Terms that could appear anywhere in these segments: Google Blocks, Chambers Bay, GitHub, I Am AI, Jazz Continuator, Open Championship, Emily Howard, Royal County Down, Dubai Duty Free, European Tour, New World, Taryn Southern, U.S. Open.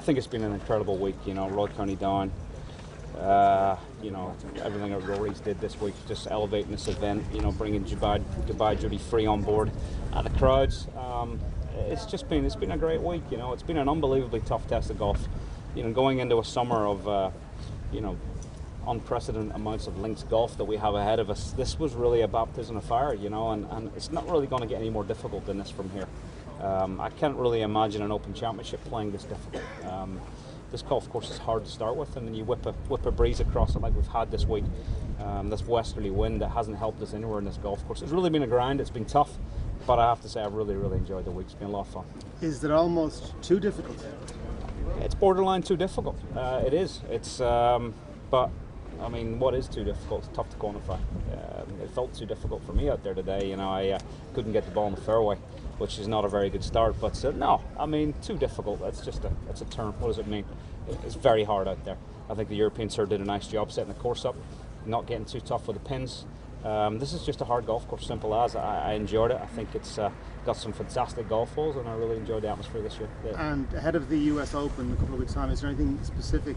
I think it's been an incredible week, you know, Royal County Down. You know, everything that Rory's did this week, just elevating this event, you know, bringing Dubai Duty Free on board, and the crowds. It's been a great week, you know. It's been an unbelievably tough test of golf, you know, going into a summer of, you know, unprecedented amounts of links golf that we have ahead of us. This was really a baptism of fire, you know, and it's not really going to get any more difficult than this from here. I can't really imagine an Open Championship playing this difficult. This golf course is hard to start with, and then you whip a breeze across it like we've had this week. This westerly wind that hasn't helped us anywhere in this golf course. It's really been a grind, it's been tough, but I have to say I've really, really enjoyed the week. It's been a lot of fun. Is it almost too difficult? It's borderline too difficult. It is. It's, but I mean, what is too difficult? It's tough to quantify. It felt too difficult for me out there today. You know, I couldn't get the ball in the fairway, which is not a very good start. But no, I mean, too difficult. That's a term. What does it mean? It's very hard out there. I think the European Tour did a nice job setting the course up, not getting too tough with the pins. This is just a hard golf course, simple as. I enjoyed it. I think it's got some fantastic golf holes, and I really enjoyed the atmosphere this year. Yeah. And ahead of the U.S. Open in a couple of weeks' time, is there anything specifically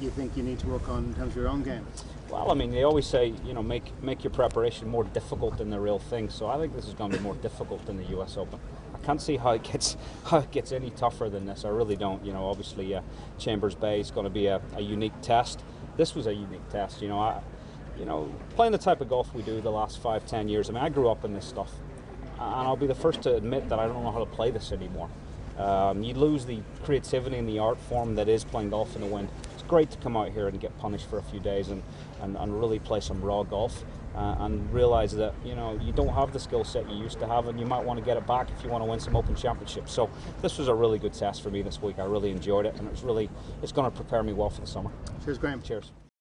you think you need to work on in terms of your own game? Well, I mean, they always say, you know, make your preparation more difficult than the real thing. So I think this is going to be more difficult than the U.S. Open. I can't see how it gets any tougher than this. I really don't. You know, obviously Chambers Bay is going to be a unique test. This was a unique test. You know, you know, playing the type of golf we do the last 5-10 years, I mean, I grew up in this stuff, and I'll be the first to admit that I don't know how to play this anymore. You lose the creativity and the art form that is playing golf in the wind. It's great to come out here and get punished for a few days and really play some raw golf and realize that, you know, you don't have the skill set you used to have, and you might want to get it back if you want to win some Open Championships. So this was a really good test for me this week. I really enjoyed it, and it's going to prepare me well for the summer. Cheers, Graham. Cheers.